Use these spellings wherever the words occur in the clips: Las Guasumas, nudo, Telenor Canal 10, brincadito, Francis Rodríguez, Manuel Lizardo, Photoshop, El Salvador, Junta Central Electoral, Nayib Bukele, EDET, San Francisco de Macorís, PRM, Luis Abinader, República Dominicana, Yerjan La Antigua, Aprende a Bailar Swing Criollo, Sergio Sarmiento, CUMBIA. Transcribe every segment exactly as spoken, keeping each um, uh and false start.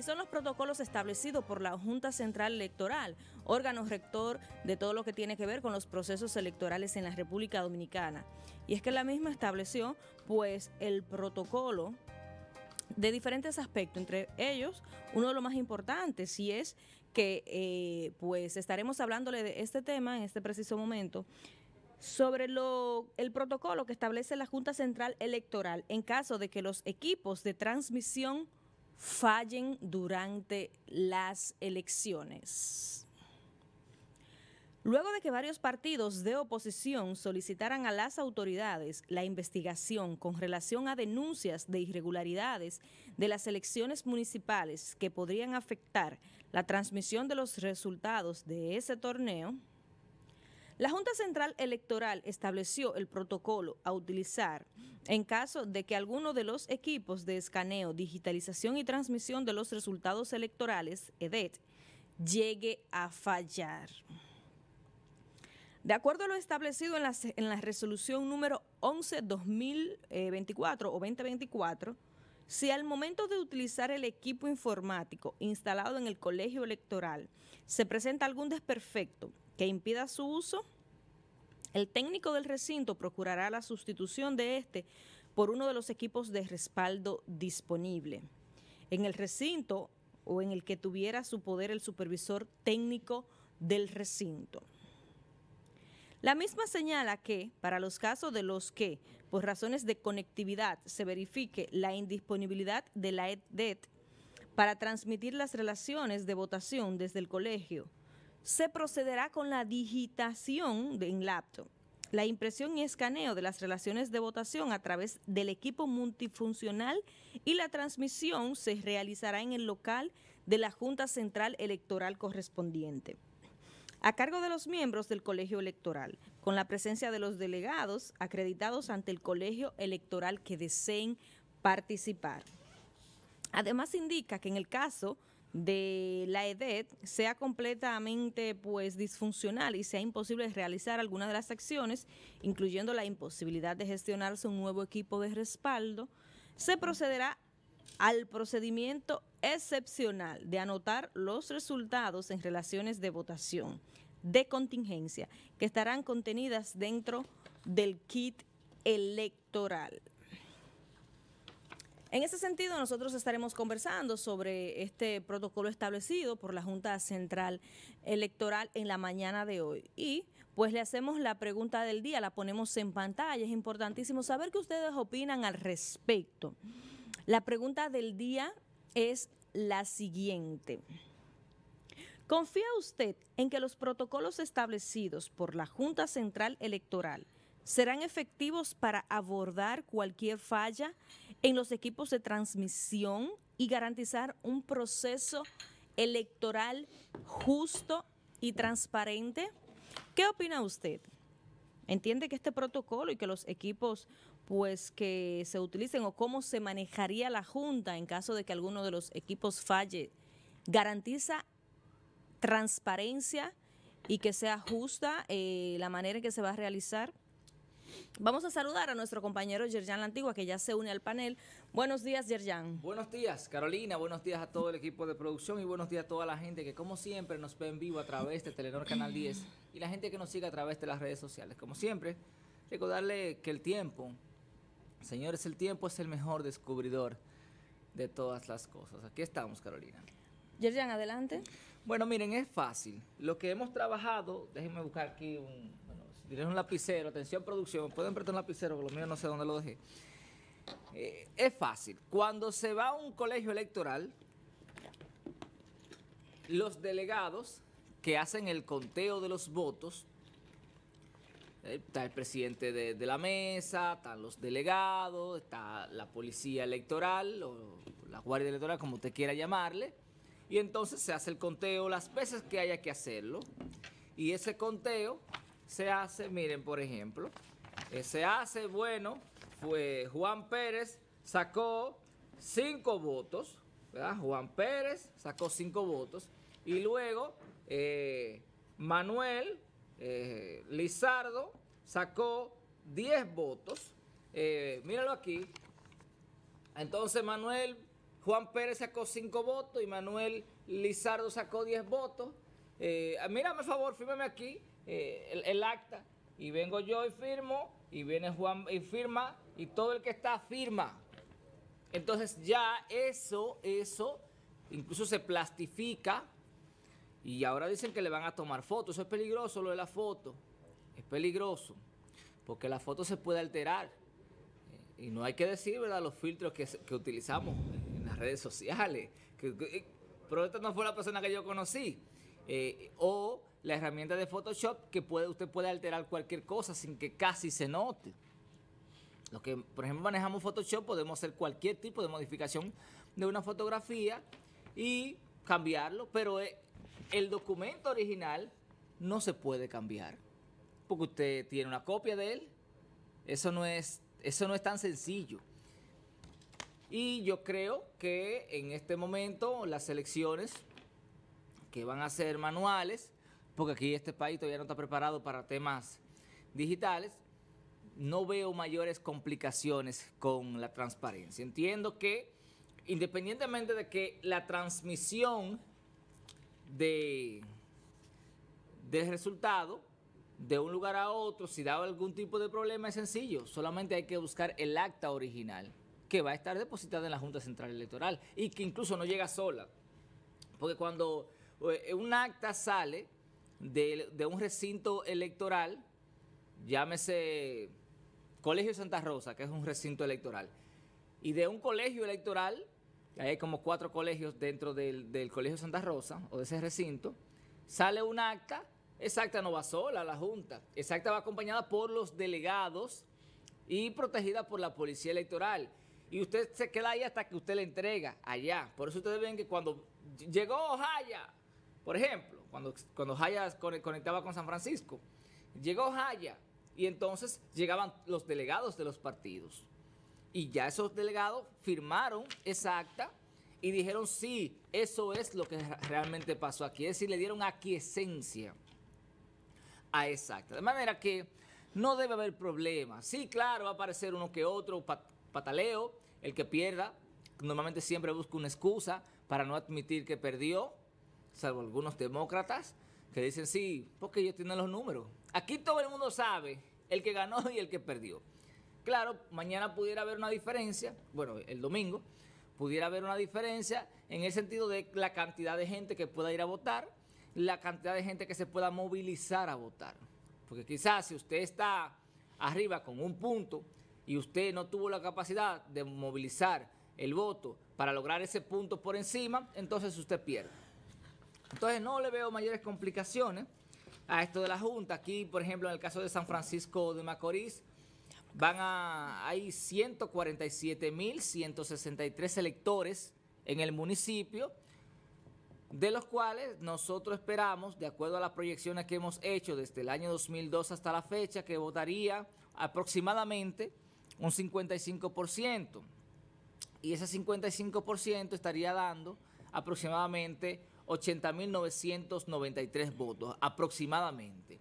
y son los protocolos establecidos por la Junta Central Electoral, órgano rector de todo lo que tiene que ver con los procesos electorales en la República Dominicana. Y es que la misma estableció pues el protocolo de diferentes aspectos, entre ellos uno de los más importantes, y es que eh, pues estaremos hablándole de este tema en este preciso momento, sobre lo, el protocolo que establece la Junta Central Electoral en caso de que los equipos de transmisión fallen durante las elecciones. Luego de que varios partidos de oposición solicitaran a las autoridades la investigación con relación a denuncias de irregularidades de las elecciones municipales que podrían afectar la transmisión de los resultados de ese torneo, la Junta Central Electoral estableció el protocolo a utilizar en caso de que alguno de los equipos de escaneo, digitalización y transmisión de los resultados electorales, E D E T, llegue a fallar. De acuerdo a lo establecido en la, en la resolución número once guión dos mil veinticuatro o veinte veinticuatro, si al momento de utilizar el equipo informático instalado en el colegio electoral se presenta algún desperfecto que impida su uso, el técnico del recinto procurará la sustitución de este por uno de los equipos de respaldo disponible en el recinto o en el que tuviera su poder el supervisor técnico del recinto. La misma señala que, para los casos de los que, por razones de conectividad, se verifique la indisponibilidad de la E D E T para transmitir las relaciones de votación desde el colegio, se procederá con la digitación de, en laptop, la impresión y escaneo de las relaciones de votación a través del equipo multifuncional, y la transmisión se realizará en el local de la Junta Central Electoral correspondiente, a cargo de los miembros del colegio electoral, con la presencia de los delegados acreditados ante el colegio electoral que deseen participar. Además, indica que en el caso de la E D E T sea completamente pues disfuncional y sea imposible realizar alguna de las acciones, incluyendo la imposibilidad de gestionarse un nuevo equipo de respaldo, se procederá al procedimiento excepcional de anotar los resultados en relaciones de votación de contingencia que estarán contenidas dentro del kit electoral. En ese sentido, nosotros estaremos conversando sobre este protocolo establecido por la Junta Central Electoral en la mañana de hoy. Y pues le hacemos la pregunta del día, la ponemos en pantalla. Es importantísimo saber qué ustedes opinan al respecto. La pregunta del día es la siguiente. ¿Confía usted en que los protocolos establecidos por la Junta Central Electoral serán efectivos para abordar cualquier falla en los equipos de transmisión y garantizar un proceso electoral justo y transparente? ¿Qué opina usted? ¿Entiende que este protocolo y que los equipos pues que se utilicen, o cómo se manejaría la Junta en caso de que alguno de los equipos falle, garantiza transparencia y que sea justa eh, la manera en que se va a realizar? Vamos a saludar a nuestro compañero Yerjan La Antigua, que ya se une al panel. Buenos días, Yerjan. Buenos días, Carolina. Buenos días a todo el equipo de producción y buenos días a toda la gente que, como siempre, nos ve en vivo a través de Telenor Canal diez y la gente que nos sigue a través de las redes sociales. Como siempre, recordarle que el tiempo, señores, el tiempo es el mejor descubridor de todas las cosas. Aquí estamos, Carolina. Yerjan, adelante. Bueno, miren, es fácil. Lo que hemos trabajado, déjenme buscar aquí un... Bueno, diré un lapicero, atención producción, pueden prestar un lapicero, por lo mío no sé dónde lo dejé. Eh, es fácil. Cuando se va a un colegio electoral, los delegados que hacen el conteo de los votos, eh, está el presidente de, de la mesa, están los delegados, está la policía electoral, o la guardia electoral, como usted quiera llamarle, y entonces se hace el conteo las veces que haya que hacerlo, y ese conteo se hace, miren, por ejemplo, eh, se hace, bueno, fue Juan Pérez sacó cinco votos, ¿verdad? Juan Pérez sacó cinco votos, y luego eh, Manuel eh, Lizardo sacó diez votos, eh, míralo aquí, entonces Manuel Juan Pérez sacó cinco votos y Manuel Lizardo sacó diez votos. Eh, mírame, por favor, fírmame aquí eh, el, el acta. Y vengo yo y firmo, y viene Juan y firma, y todo el que está firma. Entonces ya eso, eso, incluso se plastifica, y ahora dicen que le van a tomar fotos. Eso es peligroso, lo de la foto. Es peligroso, porque la foto se puede alterar. Y no hay que decir, ¿verdad?, los filtros que, que utilizamos en las redes sociales. Que, que, pero esta no fue la persona que yo conocí. Eh, o la herramienta de Photoshop que puede, usted puede alterar cualquier cosa sin que casi se note. Los que, por ejemplo, manejamos Photoshop podemos hacer cualquier tipo de modificación de una fotografía y cambiarlo. Pero el documento original no se puede cambiar porque usted tiene una copia de él. Eso no es... Eso no es tan sencillo. Y yo creo que en este momento las elecciones que van a ser manuales, porque aquí este país todavía no está preparado para temas digitales, no veo mayores complicaciones con la transparencia. Entiendo que independientemente de que la transmisión de, del resultado de un lugar a otro, si da algún tipo de problema, es sencillo. Solamente hay que buscar el acta original que va a estar depositada en la Junta Central Electoral y que incluso no llega sola. Porque cuando un acta sale de, de un recinto electoral, llámese Colegio Santa Rosa, que es un recinto electoral, y de un colegio electoral, hay como cuatro colegios dentro del, del Colegio Santa Rosa o de ese recinto, sale un acta. Esa acta no va sola a la Junta. Esa acta va acompañada por los delegados y protegida por la Policía Electoral. Y usted se queda ahí hasta que usted le entrega allá. Por eso ustedes ven que cuando llegó Jaya, por ejemplo, cuando, cuando Jaya conectaba con San Francisco, llegó Jaya y entonces llegaban los delegados de los partidos. Y ya esos delegados firmaron esa acta y dijeron, sí, eso es lo que realmente pasó aquí. Es decir, le dieron aquiescencia a esa acta. De manera que no debe haber problema. Sí, claro, va a aparecer uno que otro pat pataleo, el que pierda. Normalmente siempre busca una excusa para no admitir que perdió, salvo algunos demócratas que dicen sí, porque ellos tienen los números. Aquí todo el mundo sabe el que ganó y el que perdió. Claro, mañana pudiera haber una diferencia, bueno, el domingo, pudiera haber una diferencia en el sentido de la cantidad de gente que pueda ir a votar, la cantidad de gente que se pueda movilizar a votar. Porque quizás si usted está arriba con un punto y usted no tuvo la capacidad de movilizar el voto para lograr ese punto por encima, entonces usted pierde. Entonces no le veo mayores complicaciones a esto de la Junta. Aquí, por ejemplo, en el caso de San Francisco de Macorís, van a hay ciento cuarenta y siete mil ciento sesenta y tres electores en el municipio, de los cuales nosotros esperamos, de acuerdo a las proyecciones que hemos hecho desde el año dos mil dos hasta la fecha, que votaría aproximadamente un cincuenta y cinco por ciento. Y ese cincuenta y cinco por ciento estaría dando aproximadamente ochenta mil novecientos noventa y tres votos, aproximadamente.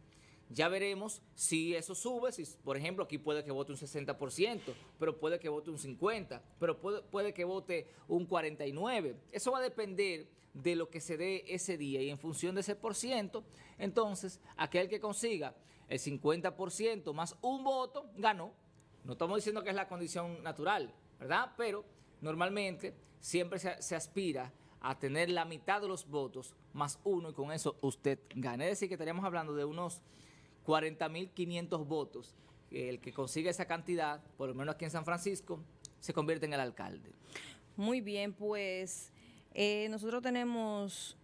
Ya veremos si eso sube, si por ejemplo aquí puede que vote un sesenta por ciento, pero puede que vote un cincuenta por ciento, pero puede, puede que vote un cuarenta y nueve por ciento. Eso va a depender de lo que se dé ese día y en función de ese por ciento, entonces aquel que consiga el cincuenta por ciento más un voto, ganó. No estamos diciendo que es la condición natural, ¿verdad? Pero normalmente siempre se, se aspira a tener la mitad de los votos más uno y con eso usted gana. Es decir, que estaríamos hablando de unos cuarenta mil quinientos votos. El que consiga esa cantidad, por lo menos aquí en San Francisco, se convierte en el alcalde. Muy bien, pues eh, nosotros tenemos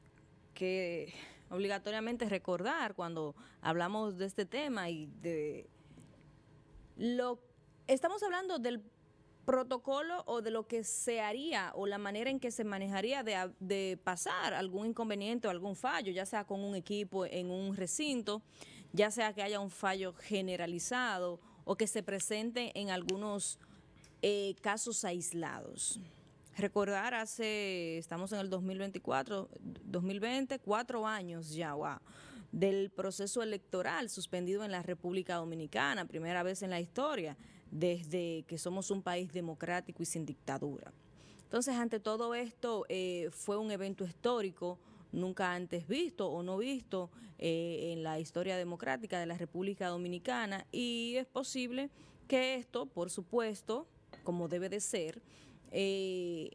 que obligatoriamente recordar cuando hablamos de este tema y de lo estamos hablando del protocolo o de lo que se haría o la manera en que se manejaría de, de pasar algún inconveniente o algún fallo, ya sea con un equipo en un recinto, ya sea que haya un fallo generalizado o que se presente en algunos eh, casos aislados. Recordar hace, estamos en el dos mil veinticuatro, dos mil veinte, cuatro años ya, wow, del proceso electoral suspendido en la República Dominicana, primera vez en la historia, desde que somos un país democrático y sin dictadura. Entonces, ante todo esto, eh, fue un evento histórico, nunca antes visto o no visto eh, en la historia democrática de la República Dominicana, y es posible que esto, por supuesto, como debe de ser, eh,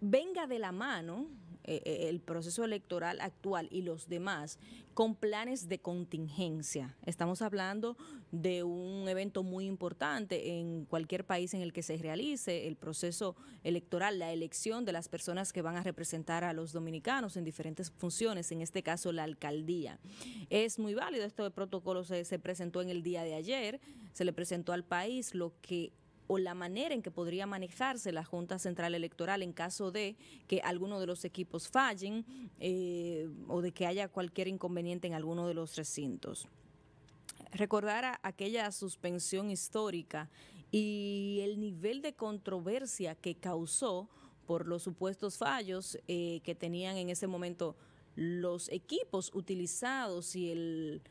venga de la mano eh, el proceso electoral actual y los demás con planes de contingencia. Estamos hablando de un evento muy importante en cualquier país en el que se realice el proceso electoral, la elección de las personas que van a representar a los dominicanos en diferentes funciones, en este caso la alcaldía. Es muy válido, esto de protocolo se, se presentó en el día de ayer, se le presentó al país lo que... o la manera en que podría manejarse la Junta Central Electoral en caso de que alguno de los equipos fallen eh, o de que haya cualquier inconveniente en alguno de los recintos. Recordar a aquella suspensión histórica y el nivel de controversia que causó por los supuestos fallos eh, que tenían en ese momento los equipos utilizados y el...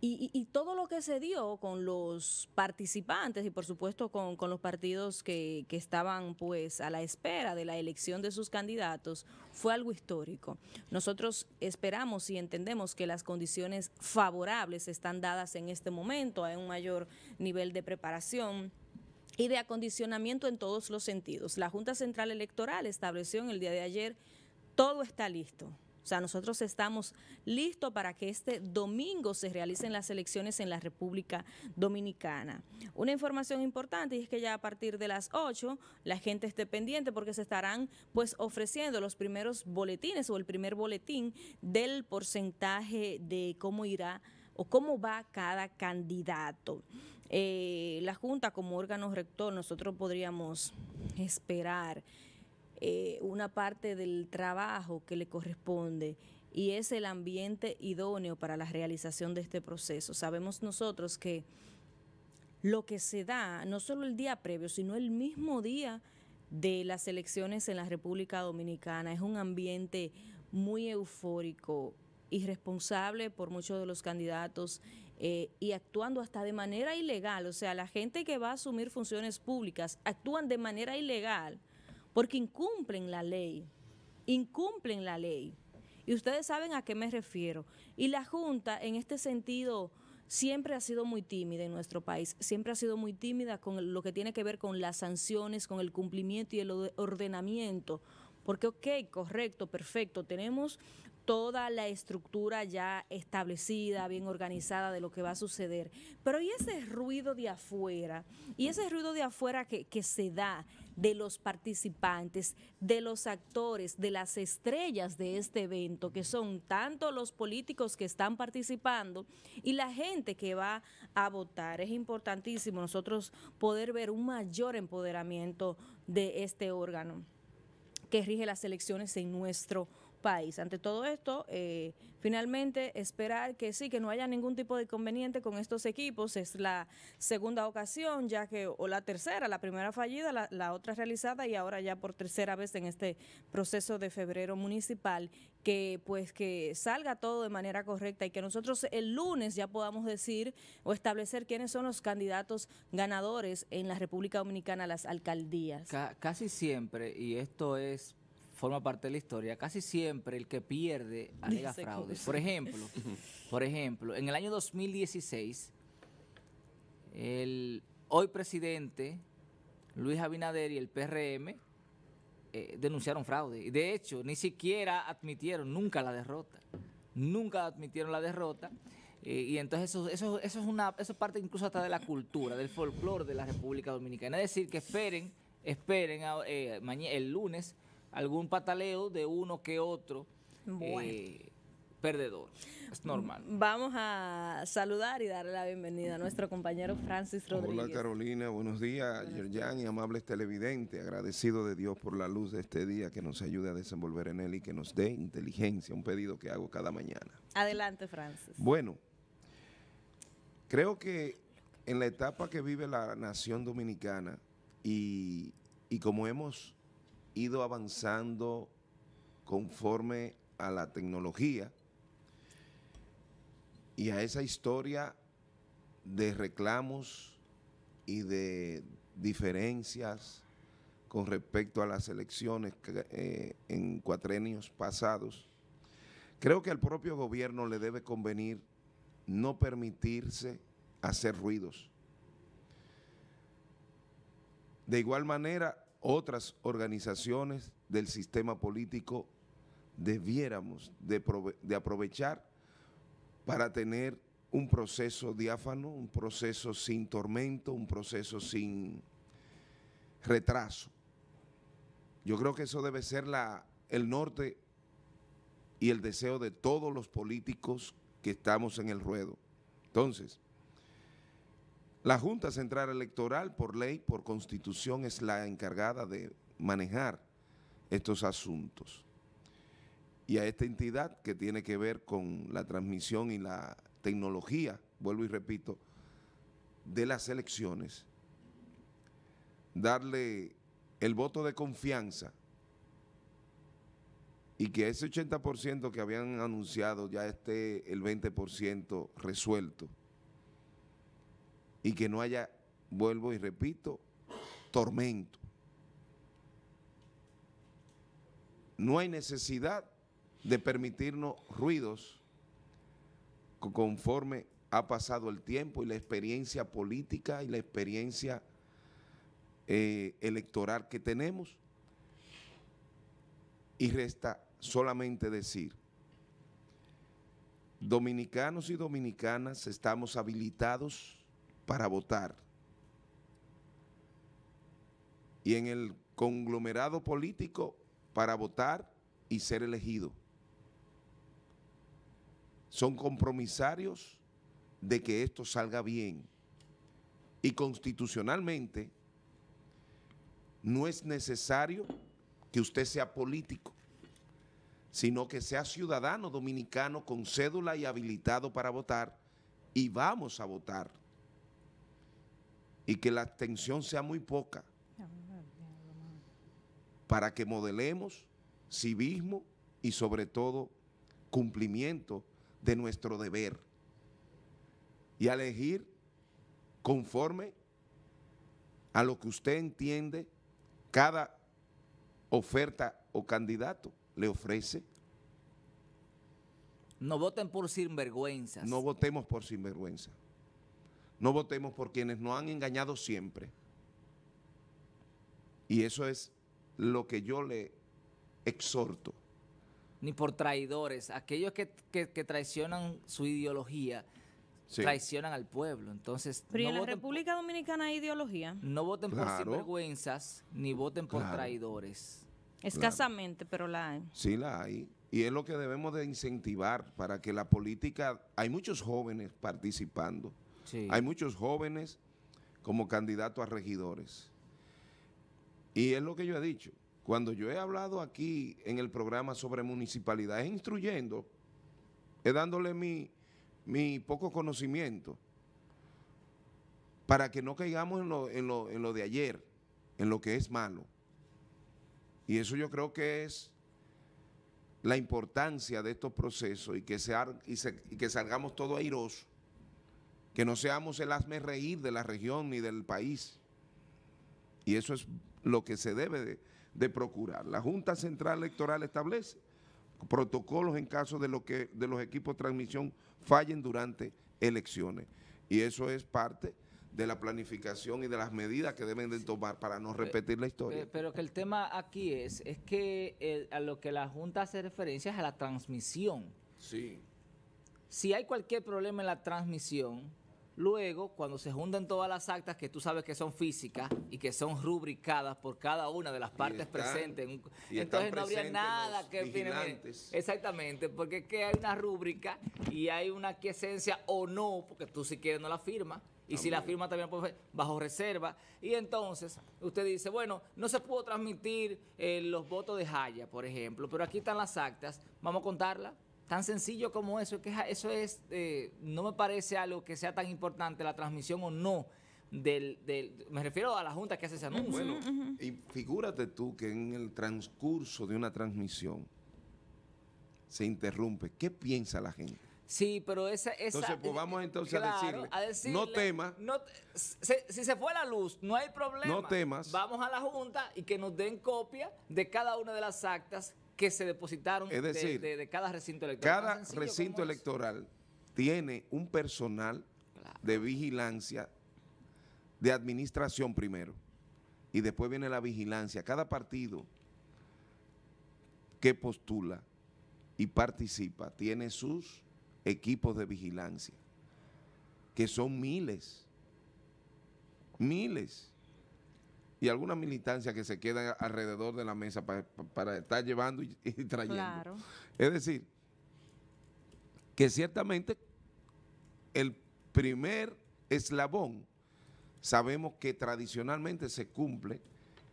Y, y, y todo lo que se dio con los participantes y por supuesto con, con los partidos que, que estaban pues a la espera de la elección de sus candidatos fue algo histórico. Nosotros esperamos y entendemos que las condiciones favorables están dadas en este momento, hay un mayor nivel de preparación y de acondicionamiento en todos los sentidos. La Junta Central Electoral estableció en el día de ayer, todo está listo. O sea, nosotros estamos listos para que este domingo se realicen las elecciones en la República Dominicana. Una información importante es que ya a partir de las ocho la gente esté pendiente porque se estarán pues ofreciendo los primeros boletines o el primer boletín del porcentaje de cómo irá o cómo va cada candidato. Eh, la Junta como órgano rector nosotros podríamos esperar Eh, una parte del trabajo que le corresponde y es el ambiente idóneo para la realización de este proceso. Sabemos nosotros que lo que se da, no solo el día previo, sino el mismo día de las elecciones en la República Dominicana, es un ambiente muy eufórico, irresponsable por muchos de los candidatos eh, y actuando hasta de manera ilegal. O sea, la gente que va a asumir funciones públicas actúan de manera ilegal, porque incumplen la ley, incumplen la ley. Y ustedes saben a qué me refiero. Y la Junta, en este sentido, siempre ha sido muy tímida en nuestro país, siempre ha sido muy tímida con lo que tiene que ver con las sanciones, con el cumplimiento y el ordenamiento. Porque, ok, correcto, perfecto, tenemos toda la estructura ya establecida, bien organizada de lo que va a suceder. Pero ¿y ese ruido de afuera? ¿Y ese ruido de afuera que, que se da de los participantes, de los actores, de las estrellas de este evento, que son tanto los políticos que están participando y la gente que va a votar? Es importantísimo nosotros poder ver un mayor empoderamiento de este órgano que rige las elecciones en nuestro país. país. Ante todo esto, eh, finalmente esperar que sí, que no haya ningún tipo de inconveniente con estos equipos. Es la segunda ocasión, ya que, o la tercera, la primera fallida, la, la otra realizada y ahora ya por tercera vez en este proceso de febrero municipal, que pues que salga todo de manera correcta y que nosotros el lunes ya podamos decir o establecer quiénes son los candidatos ganadores en la República Dominicana a las alcaldías. C- casi siempre, y esto es... forma parte de la historia, casi siempre el que pierde alega fraude. Por ejemplo, por ejemplo, en el año dos mil dieciséis, el hoy presidente Luis Abinader y el P R M eh, denunciaron fraude. Y de hecho, ni siquiera admitieron nunca la derrota. Nunca admitieron la derrota. Eh, y entonces eso, eso, eso es una eso es parte incluso hasta de la cultura, del folclore de la República Dominicana. Es decir, que esperen, esperen a, eh, mañana, el lunes, algún pataleo de uno que otro bueno. eh, perdedor. Es normal. Vamos a saludar y darle la bienvenida a nuestro compañero Francis Rodríguez. Hola Carolina, buenos días, Yerjan y amables televidentes. Agradecido de Dios por la luz de este día que nos ayude a desenvolver en él y que nos dé inteligencia, un pedido que hago cada mañana. Adelante, Francis. Bueno, creo que en la etapa que vive la nación dominicana y, y como hemos... ido avanzando conforme a la tecnología y a esa historia de reclamos y de diferencias con respecto a las elecciones que, eh, en cuatrenios pasados. Creo que al propio gobierno le debe convenir no permitirse hacer ruidos. De igual manera, otras organizaciones del sistema político debiéramos de, de aprovechar para tener un proceso diáfano, un proceso sin tormento, un proceso sin retraso. Yo creo que eso debe ser la, el norte y el deseo de todos los políticos que estamos en el ruedo. Entonces, la Junta Central Electoral, por ley, por constitución, es la encargada de manejar estos asuntos. Y a esta entidad que tiene que ver con la transmisión y la tecnología, vuelvo y repito, de las elecciones, darle el voto de confianza y que ese ochenta por ciento que habían anunciado ya esté el veinte por ciento resuelto y que no haya, vuelvo y repito, tormento. No hay necesidad de permitirnos ruidos conforme ha pasado el tiempo y la experiencia política y la experiencia eh, electoral que tenemos. Y resta solamente decir, dominicanos y dominicanas estamos habilitados para votar. Y en el conglomerado político para votar y ser elegido. Son compromisarios de que esto salga bien. Y constitucionalmente no es necesario que usted sea político, sino que sea ciudadano dominicano con cédula y habilitado para votar, y vamos a votar. Y que la abstención sea muy poca, para que modelemos civismo y sobre todo cumplimiento de nuestro deber, y elegir conforme a lo que usted entiende cada oferta o candidato le ofrece. No voten por sinvergüenzas. No votemos por sinvergüenza. No votemos por quienes nos han engañado siempre. Y eso es lo que yo le exhorto. Ni por traidores. Aquellos que, que, que traicionan su ideología, sí, traicionan al pueblo. Entonces, pero no en la República por, Dominicana hay ideología. No voten claro. por sinvergüenzas, ni voten por claro. traidores. Escasamente, claro. pero la hay. Sí, la hay. Y es lo que debemos de incentivar para que la política... Hay muchos jóvenes participando. Sí. Hay muchos jóvenes como candidatos a regidores. Y es lo que yo he dicho. Cuando yo he hablado aquí en el programa sobre municipalidad, es instruyendo, es dándole mi... mi poco conocimiento, para que no caigamos en lo, en, lo, en lo de ayer, en lo que es malo. Y eso yo creo que es la importancia de estos procesos y que, se, y se, y que salgamos todos airosos, que no seamos el hazme reír de la región ni del país. Y eso es lo que se debe de, de procurar. La Junta Central Electoral establece protocolos en caso de, lo que, de los equipos de transmisión fallen durante elecciones. Y eso es parte de la planificación y de las medidas que deben de tomar para no repetir la historia. Pero que el tema aquí es, es que el, a lo que la Junta hace referencia es a la transmisión. Sí. Si hay cualquier problema en la transmisión, luego cuando se juntan todas las actas que tú sabes que son físicas y que son rubricadas por cada una de las partes están, presentes, entonces no habría nada que... Vigilantes. Exactamente, porque es que hay una rúbrica y hay una aquiescencia o no, porque tú si quieres no la firmas, y también, si la firma también puede ser bajo reserva, y entonces usted dice, bueno, no se pudo transmitir eh, los votos de Jaya, por ejemplo, pero aquí están las actas, vamos a contarlas. Tan sencillo como eso, que eso es, eh, no me parece algo que sea tan importante, la transmisión o no, del, del me refiero a la Junta que hace ese anuncio. Bueno, y figúrate tú que en el transcurso de una transmisión se interrumpe. ¿Qué piensa la gente? Sí, pero esa... esa entonces, pues vamos entonces claro, a, decirle, a decirle, no temas. No, se, si se fue la luz, no hay problema. No temas. Vamos a la Junta y que nos den copia de cada una de las actas que se depositaron, es decir, de, de, de cada recinto electoral. Cada recinto electoral tiene un personal claro. de vigilancia, de administración primero, y después viene la vigilancia. Cada partido que postula y participa tiene sus equipos de vigilancia, que son miles, miles, y algunas militancias que se quedan alrededor de la mesa para, para estar llevando y, y trayendo. Claro. Es decir, que ciertamente el primer eslabón sabemos que tradicionalmente se cumple,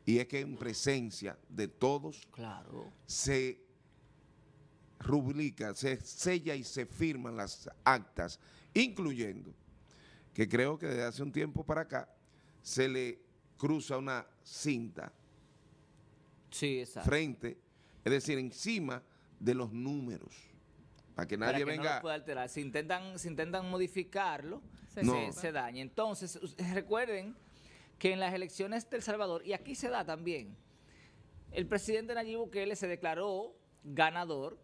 y es que en presencia de todos claro. se rubrica, se sella y se firman las actas, incluyendo que creo que desde hace un tiempo para acá se le cruza una cinta sí, exacto. frente, es decir, encima de los números, para que nadie para que venga. No lo pueda alterar. Si intentan, si intentan modificarlo, se, no. se, se daña. Entonces, recuerden que en las elecciones de El Salvador, y aquí se da también, el presidente Nayib Bukele se declaró ganador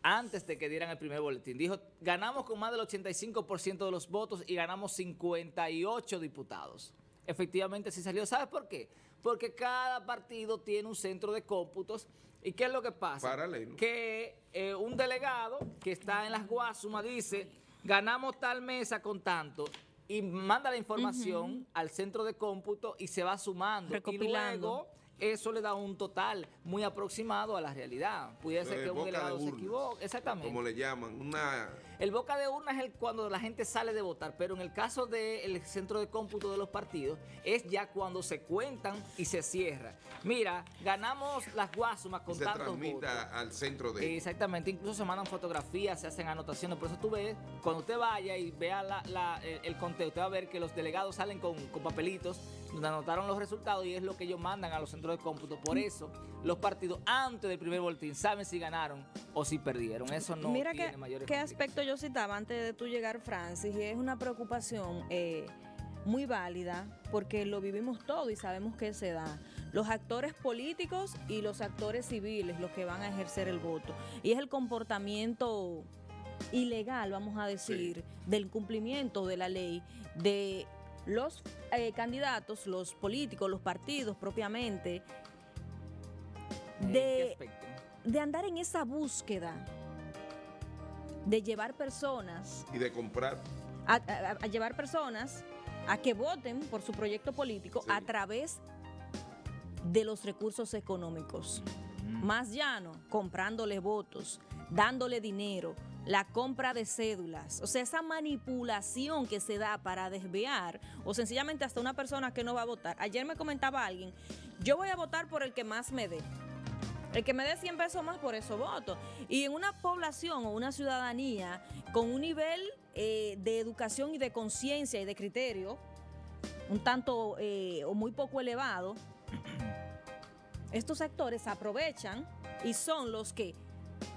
antes de que dieran el primer boletín. Dijo, ganamos con más del ochenta y cinco por ciento de los votos y ganamos cincuenta y ocho diputados. Efectivamente sí salió. ¿Sabes por qué? Porque cada partido tiene un centro de cómputos. ¿Y qué es lo que pasa? Paralelo. Que eh, un delegado que está en las Guasumas dice, ganamos tal mesa con tanto, y manda la información uh-huh. al centro de cómputo y se va sumando. Recopilando. Y luego eso le da un total muy aproximado a la realidad. Pudiese que un delegado se equivoque. Exactamente. Como le llaman. Una... El boca de urna es el cuando la gente sale de votar, pero en el caso del centro de cómputo de los partidos, es ya cuando se cuentan y se cierra. Mira, ganamos las Guasumas con tantos votos. Se transmite al centro de... Exactamente. Incluso se mandan fotografías, se hacen anotaciones. Por eso tú ves, cuando usted vaya y vea la, la, el, el conteo, usted va a ver que los delegados salen con, con papelitos donde anotaron los resultados, y es lo que ellos mandan a los centros de cómputo. Por eso, los partidos antes del primer boletín saben si ganaron o si perdieron. Eso no Mira tiene que, mayores... Mira qué aspecto yo citaba antes de tú llegar, Francis, y es una preocupación eh, muy válida, porque lo vivimos todo y sabemos que se da. Los actores políticos y los actores civiles, los que van a ejercer el voto. Y es el comportamiento ilegal, vamos a decir, sí. del cumplimiento de la ley, de los eh, candidatos, los políticos, los partidos propiamente, de, de andar en esa búsqueda, de llevar personas... Y de comprar. A, a, a llevar personas a que voten por su proyecto político sí. a través de los recursos económicos. Mm. Más llano, comprándoles votos, dándole dinero, la compra de cédulas, o sea, esa manipulación que se da para desviar o sencillamente hasta una persona que no va a votar. Ayer me comentaba alguien, yo voy a votar por el que más me dé, el que me dé cien pesos más, por eso voto. Y en una población o una ciudadanía con un nivel eh, de educación y de conciencia y de criterio un tanto eh, o muy poco elevado, estos actores aprovechan y son los que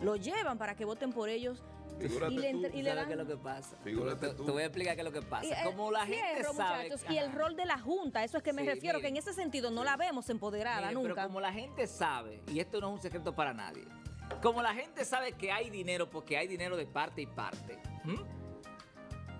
lo llevan para que voten por ellos. Figúrate y le, tú, y le dan... ¿Sabes qué es lo que pasa? Figúrate tú. Te voy a explicar qué es lo que pasa. Y, Como la cierro, gente sabe... Muchachos, y el rol de la Junta, eso es que me sí, refiero, mire, que en ese sentido no sí. la vemos empoderada mire, nunca. Pero como la gente sabe, y esto no es un secreto para nadie, como la gente sabe que hay dinero, porque hay dinero de parte y parte, ¿hmm?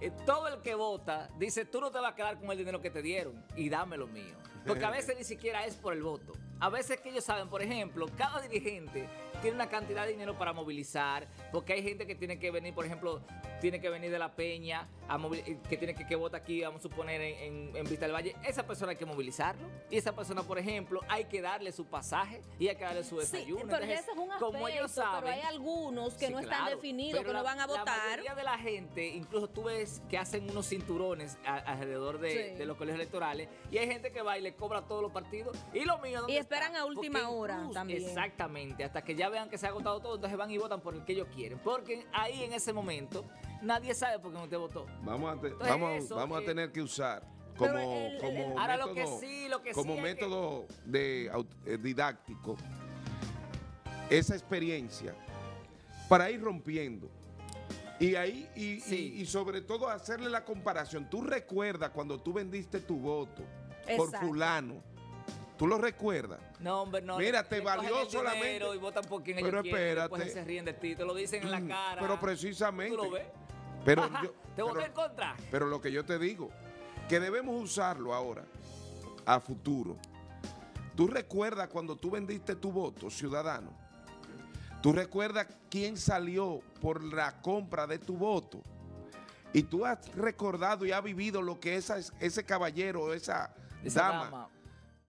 eh, todo el que vota dice, tú no te vas a quedar con el dinero que te dieron y dame lo mío. Porque a veces ni siquiera es por el voto. A veces que ellos saben, por ejemplo, cada dirigente tiene una cantidad de dinero para movilizar, porque hay gente que tiene que venir, por ejemplo, tiene que venir de La Peña, a que tiene que, que votar aquí, vamos a suponer, en, en, en Vista del Valle. Esa persona hay que movilizarlo, y esa persona, por ejemplo, hay que darle su pasaje y hay que darle su desayuno. Sí, pero entonces, ese es un aspecto, como ellos saben, pero hay algunos que sí, no están claro, definidos, que la, no van a votar. La mayoría de la gente, incluso tú ves que hacen unos cinturones a, alrededor de, sí. de los colegios electorales, y hay gente que va y le cobra a todos los partidos, y lo mío... ¿dónde esperan a última incluso, hora también? Exactamente, hasta que ya vean que se ha agotado todo, entonces van y votan por el que ellos quieren, porque ahí en ese momento nadie sabe por qué usted votó. Vamos a, te, entonces, vamos, eso, vamos eh, a tener que usar como, el, como el, el, ahora método, lo que sí, lo que como sí método que... de, didáctico esa experiencia para ir rompiendo Y ahí, y, sí. y, y sobre todo hacerle la comparación. Tú recuerdas cuando tú vendiste tu voto Exacto. por fulano. ¿Tú lo recuerdas? No, hombre, no. Mira, te valió solamente. Y votan por quien ellos quieren, pues se ríen de ti, te lo dicen en la cara. Pero precisamente. ¿Tú lo ves? Pero Ajá, yo, te voy pero, a encontrar. Pero lo que yo te digo, que debemos usarlo ahora, a futuro. ¿Tú recuerdas cuando tú vendiste tu voto, ciudadano? ¿Tú recuerdas quién salió por la compra de tu voto? Y tú has recordado y has vivido lo que esa, ese caballero o esa, esa dama... dama.